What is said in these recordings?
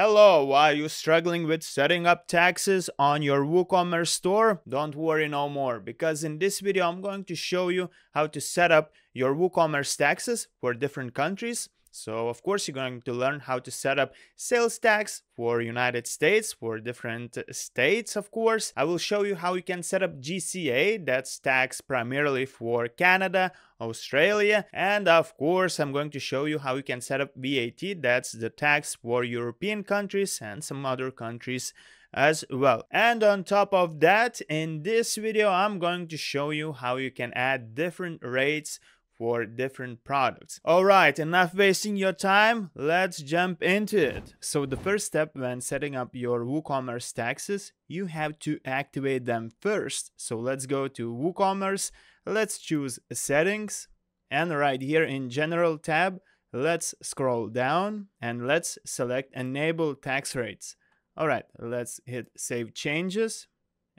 Hello, are you struggling with setting up taxes on your WooCommerce store? Don't worry no more, because in this video I'm going to show you how to set up your WooCommerce taxes for different countries. So of course you're going to learn how to set up sales tax for United States, for different states of course. I will show you how you can set up GST, that's tax primarily for Canada, Australia, and of course I'm going to show you how you can set up VAT, that's the tax for European countries and some other countries as well. And on top of that, in this video I'm going to show you how you can add different rates for different products. Alright, enough wasting your time, let's jump into it. So the first step when setting up your WooCommerce taxes, you have to activate them first. So let's go to WooCommerce, let's choose settings, and right here in general tab, let's scroll down and let's select enable tax rates. Alright, let's hit save changes.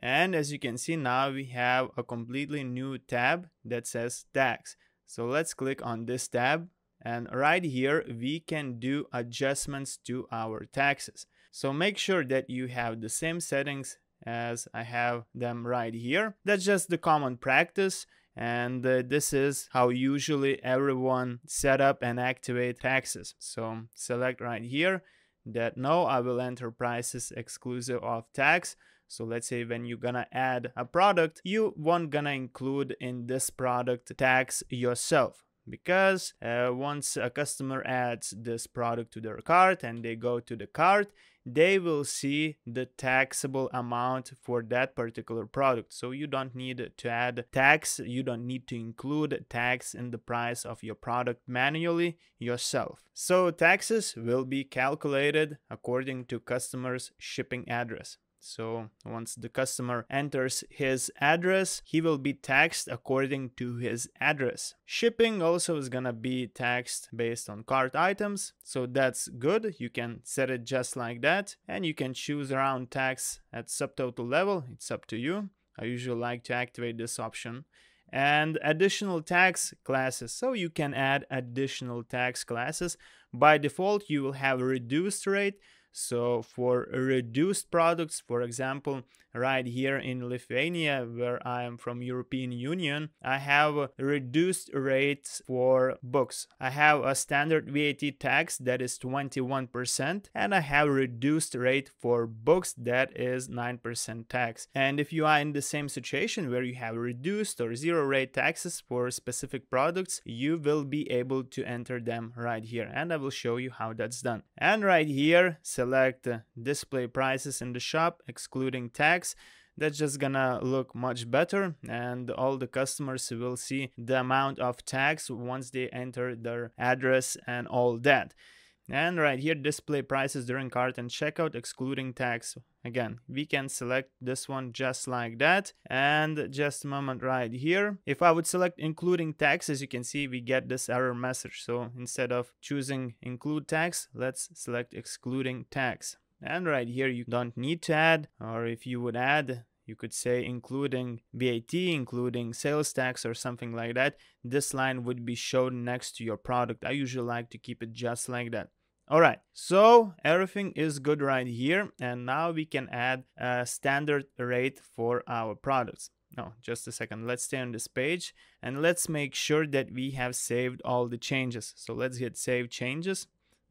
And as you can see, now we have a completely new tab that says tax. So let's click on this tab, and right here we can do adjustments to our taxes. So make sure that you have the same settings as I have them right here. That's just the common practice, and this is how usually everyone set up and activate taxes. So select right here that no, I will enter prices exclusive of tax. So let's say when you're gonna add a product, you won't gonna include in this product tax yourself, because once a customer adds this product to their cart and they go to the cart, they will see the taxable amount for that particular product. So you don't need to add tax, you don't need to include tax in the price of your product manually yourself. So taxes will be calculated according to customer's shipping address. So once the customer enters his address, he will be taxed according to his address. Shipping also is gonna be taxed based on cart items. So that's good. You can set it just like that, and you can choose around tax at subtotal level. It's up to you. I usually like to activate this option. And additional tax classes. So you can add additional tax classes. By default, you will have a reduced rate. So for reduced products, for example, right here in Lithuania, where I am from European Union, I have reduced rates for books. I have a standard VAT tax that is 21%, and I have reduced rate for books that is 9% tax. And if you are in the same situation where you have reduced or zero rate taxes for specific products, you will be able to enter them right here. And I will show you how that's done. And right here, select display prices in the shop excluding tax. That's just gonna look much better, and all the customers will see the amount of tax once they enter their address and all that. And right here, display prices during cart and checkout excluding tax. Again, we can select this one just like that. And just a moment right here, if I would select including tax, as you can see, we get this error message. So instead of choosing include tax, let's select excluding tax. And right here, you don't need to add, or if you would add, you could say including VAT, including sales tax or something like that. This line would be shown next to your product. I usually like to keep it just like that. Alright, so everything is good right here, and now we can add a standard rate for our products. No, just a second, let's stay on this page and let's make sure that we have saved all the changes. So let's hit save changes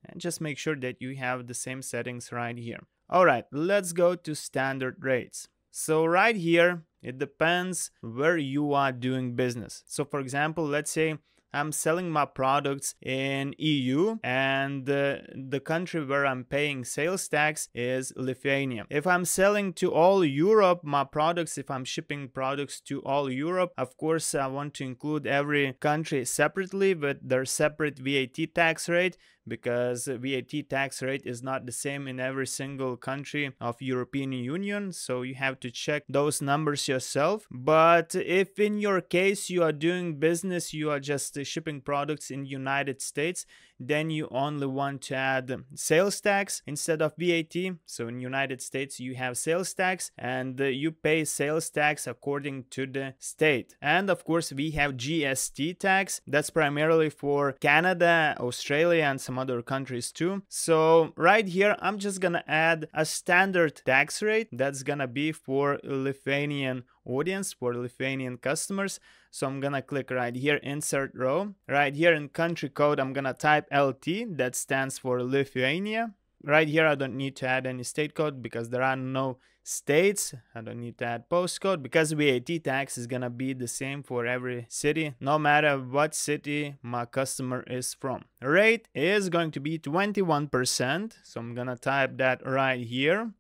and just make sure that you have the same settings right here. Alright, let's go to standard rates. So right here, it depends where you are doing business. So for example, let's say I'm selling my products in EU, and the country where I'm paying sales tax is Lithuania. If I'm selling to all Europe my products, if I'm shipping products to all Europe, of course I want to include every country separately with their separate VAT tax rate, because VAT tax rate is not the same in every single country of European Union. So you have to check those numbers yourself. But if in your case you are doing business, you are just shipping products in United States, then you only want to add sales tax instead of VAT. So in United States you have sales tax, and you pay sales tax according to the state. And of course we have GST tax, that's primarily for Canada, Australia and some other countries too. So right here I'm just gonna add a standard tax rate that's gonna be for Lithuanian audience, for Lithuanian customers. So I'm gonna click right here, insert row. Right here in country code I'm gonna type LT, that stands for Lithuania. Right here I don't need to add any state code because there are no states. I don't need to add postcode because VAT tax is gonna be the same for every city, no matter what city my customer is from. Rate is going to be 21%, so I'm gonna type that right here.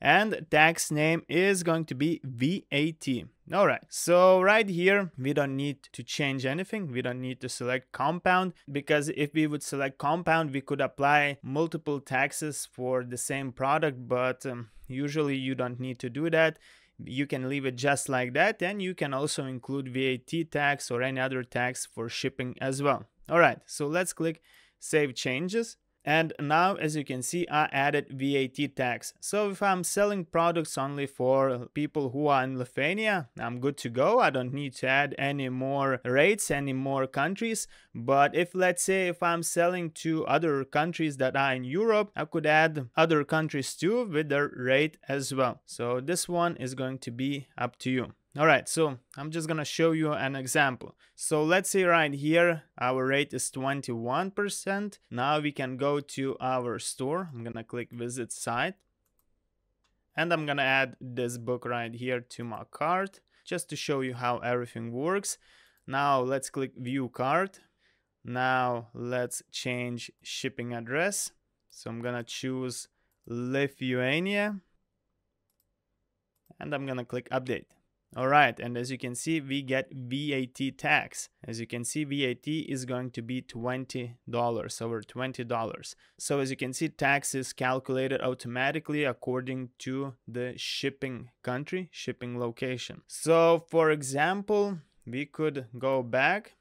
And tax name is going to be VAT. All right, so right here we don't need to change anything. We don't need to select compound, because if we would select compound we could apply multiple taxes for the same product, but usually you don't need to do that. You can leave it just like that, and you can also include VAT tax or any other tax for shipping as well. All right, so let's click Save Changes. And now, as you can see, I added VAT tax. So if I'm selling products only for people who are in Lithuania, I'm good to go. I don't need to add any more rates, any more countries. But if, let's say, if I'm selling to other countries that are in Europe, I could add other countries too with their rate as well. So this one is going to be up to you. All right, so I'm just gonna show you an example. So let's say right here our rate is 21%. Now we can go to our store. I'm gonna click Visit Site, and I'm gonna add this book right here to my cart just to show you how everything works. Now let's click View Cart. Now let's change shipping address. So I'm gonna choose Lithuania, and I'm gonna click Update. Alright, and as you can see, we get VAT tax. As you can see, VAT is going to be $20, over $20. So as you can see, tax is calculated automatically according to the shipping country, shipping location. So for example, we could go back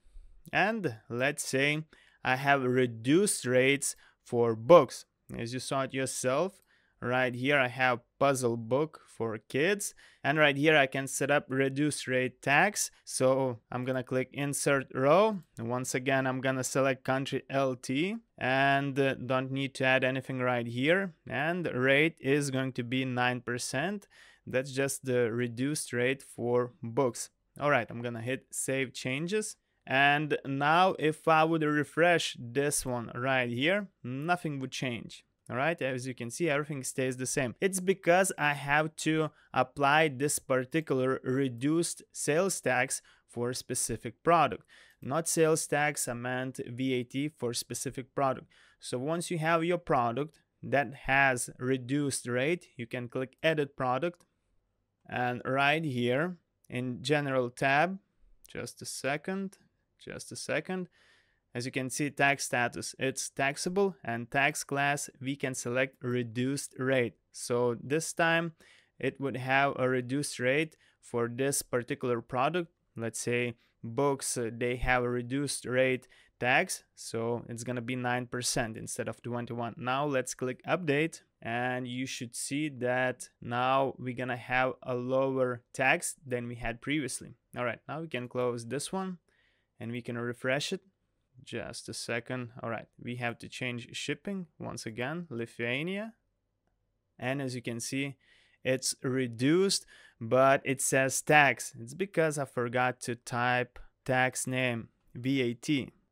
and let's say I have reduced rates for books. As you saw it yourself, right here I have puzzle book for kids, and right here I can set up reduced rate tax. So I'm gonna click Insert Row, and once again I'm gonna select country LT, and don't need to add anything right here, and rate is going to be 9%. That's just the reduced rate for books. All right, I'm gonna hit Save Changes. And now if I would refresh this one right here, nothing would change. All right, as you can see, everything stays the same. It's because I have to apply this particular reduced sales tax for a specific product. Not sales tax, I meant VAT for specific product. So once you have your product that has reduced rate, you can click Edit Product. And right here in General tab, just a second. As you can see, tax status, it's taxable, and tax class, we can select reduced rate. So this time it would have a reduced rate for this particular product. Let's say books, they have a reduced rate tax, so it's gonna be 9% instead of 21. Now let's click Update, and you should see that now we're gonna have a lower tax than we had previously. All right, now we can close this one and we can refresh it. Just a second. All right, we have to change shipping once again, Lithuania, and as you can see it's reduced, but it says tax. It's because I forgot to type tax name, VAT.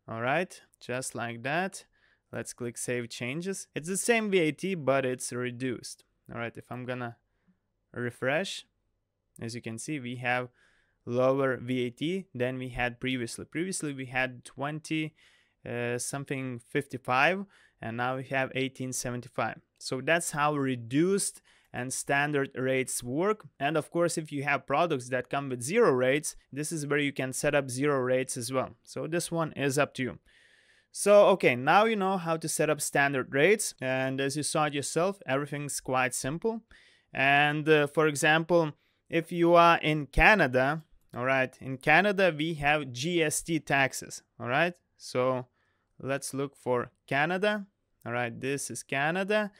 All right, just like that. Let's click Save Changes. It's the same VAT, but it's reduced. All right, if I'm gonna refresh, as you can see we have lower VAT than we had previously. Previously we had 20 something 55, and now we have 1875. So that's how reduced and standard rates work. And of course, if you have products that come with zero rates, this is where you can set up zero rates as well. So this one is up to you. So okay, now you know how to set up standard rates, and as you saw it yourself, everything's quite simple. And for example, if you are in Canada, all right, in Canada we have GST taxes. All right, so let's look for Canada. All right, this is Canada.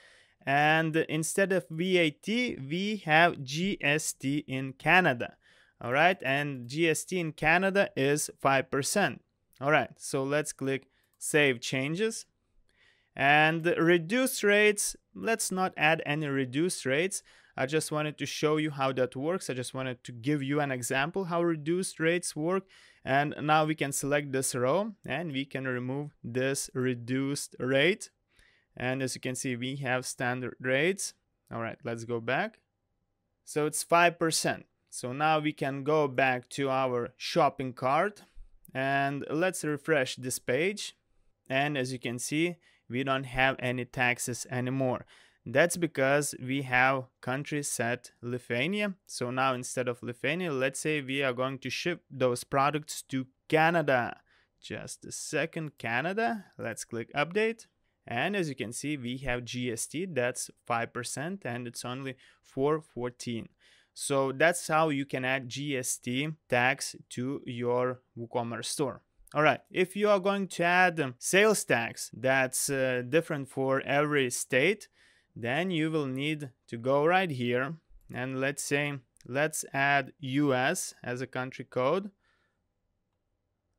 And instead of VAT, we have GST in Canada. All right, and GST in Canada is 5%. All right, so let's click Save Changes. And reduce rates, let's not add any reduce rates. I just wanted to show you how that works. I just wanted to give you an example how reduced rates work. And now we can select this row and we can remove this reduced rate. And as you can see, we have standard rates. All right, let's go back. So it's 5%. So now we can go back to our shopping cart and let's refresh this page. And as you can see, we don't have any taxes anymore. That's because we have country set Lithuania. So now instead of Lithuania, let's say we are going to ship those products to Canada. Just a second, Canada. Let's click Update. And as you can see, we have GST, that's 5%, and it's only 4.14. So that's how you can add GST tax to your WooCommerce store. All right, if you are going to add sales tax, that's different for every state, then you will need to go right here. And let's say, let's add US as a country code.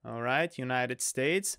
All right, United States,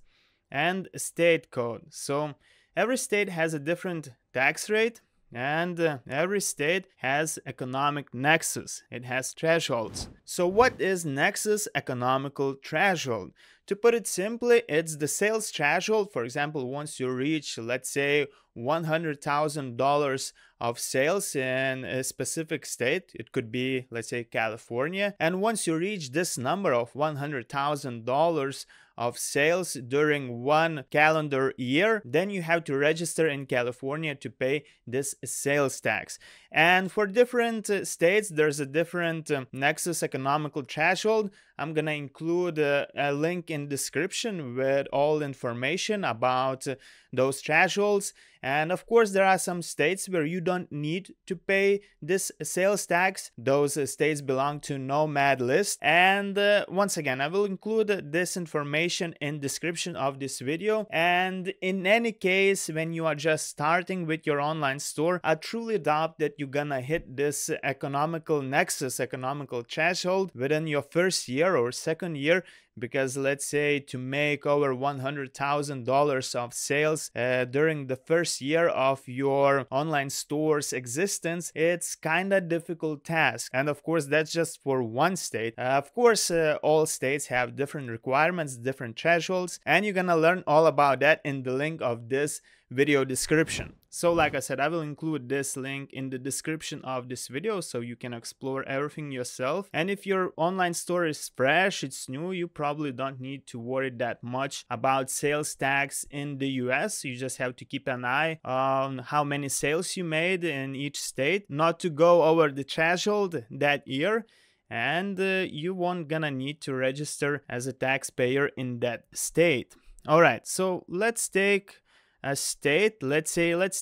and state code. So every state has a different tax rate, and every state has economic nexus. It has thresholds. So what is nexus economical threshold? To put it simply, it's the sales threshold. For example, once you reach, let's say, $100,000 of sales in a specific state, it could be, let's say, California. And once you reach this number of $100,000 of sales during one calendar year, then you have to register in California to pay this sales tax. And for different states, there's a different nexus economical threshold. I'm gonna include a link in description with all information about those thresholds. And of course, there are some states where you don't need to pay this sales tax. Those states belong to Nomad List. And once again, I will include this information in description of this video. And in any case, when you are just starting with your online store, I truly doubt that you're gonna hit this economical nexus, economical threshold within your first year or second year. Because let's say to make over $100,000 of sales during the first year of your online store's existence, it's kind of difficult task. And of course, that's just for one state. Of course, all states have different requirements, different thresholds, and you're gonna learn all about that in the link of this video description. So like I said, I will include this link in the description of this video so you can explore everything yourself. And if your online store is fresh, it's new, you probably don't need to worry that much about sales tax in the US. You just have to keep an eye on how many sales you made in each state, not to go over the threshold that year. And you won't gonna need to register as a taxpayer in that state. All right, so let's take a state, let's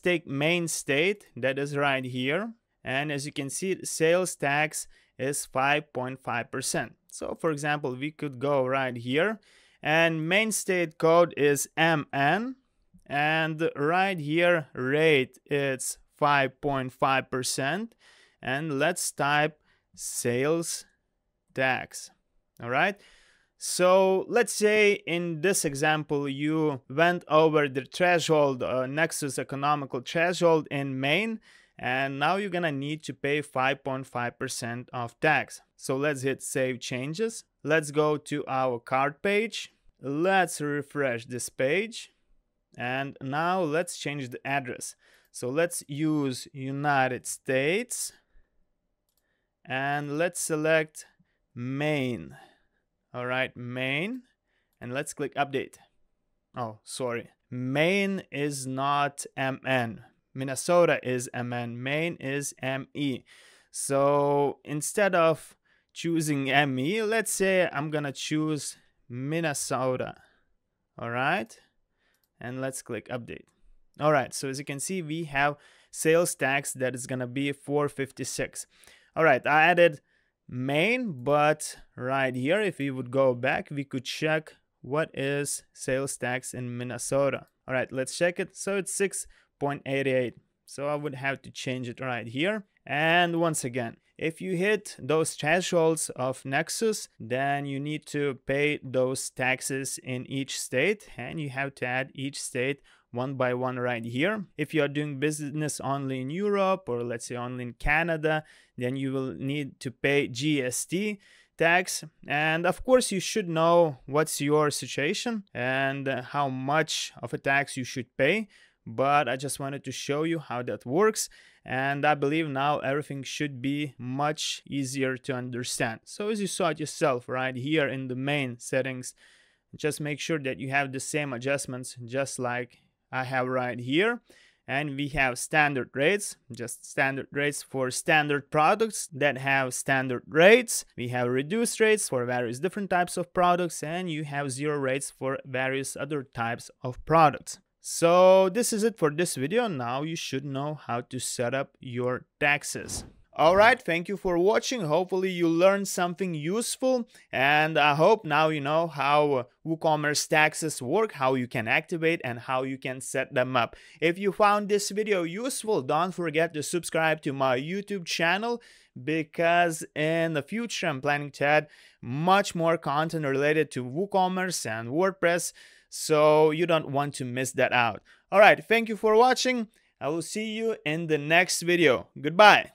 take Maine state, that is right here. And as you can see, sales tax is 5.5%. So for example, we could go right here, and Maine state code is MN, and right here rate it's 5.5%, and let's type sales tax. All right, so let's say in this example you went over the threshold, nexus economical threshold in Maine, and now you're gonna need to pay 5.5% of tax. So let's hit Save Changes. Let's go to our cart page. Let's refresh this page, and now let's change the address. So let's use United States, and let's select Maine. All right, Maine, and let's click Update. Oh, sorry. Maine is not MN. Minnesota is MN. Maine is ME. So instead of choosing ME, let's say I'm gonna choose Minnesota. All right, and let's click Update. All right, so as you can see, we have sales tax that is gonna be $4.56. All right, I added Maine, but right here, if we would go back, we could check what is sales tax in Minnesota? All right, let's check it. So it's 6.88. So I would have to change it right here. And once again, if you hit those thresholds of nexus, then you need to pay those taxes in each state, and you have to add each state one by one right here. If you are doing business only in Europe, or let's say only in Canada, then you will need to pay GST tax. And of course, you should know what's your situation and how much of a tax you should pay. But I just wanted to show you how that works, and I believe now everything should be much easier to understand. So as you saw it yourself right here in the main settings, just make sure that you have the same adjustments just like I have right here. And we have standard rates, just standard rates for standard products that have standard rates. We have reduced rates for various different types of products, and you have zero rates for various other types of products. So this is it for this video. Now you should know how to set up your taxes. All right, thank you for watching. Hopefully you learned something useful, and I hope now you know how WooCommerce taxes work, how you can activate and how you can set them up. If you found this video useful, don't forget to subscribe to my YouTube channel, because in the future I'm planning to add much more content related to WooCommerce and WordPress. So you don't want to miss that out. All right, thank you for watching. I will see you in the next video. Goodbye.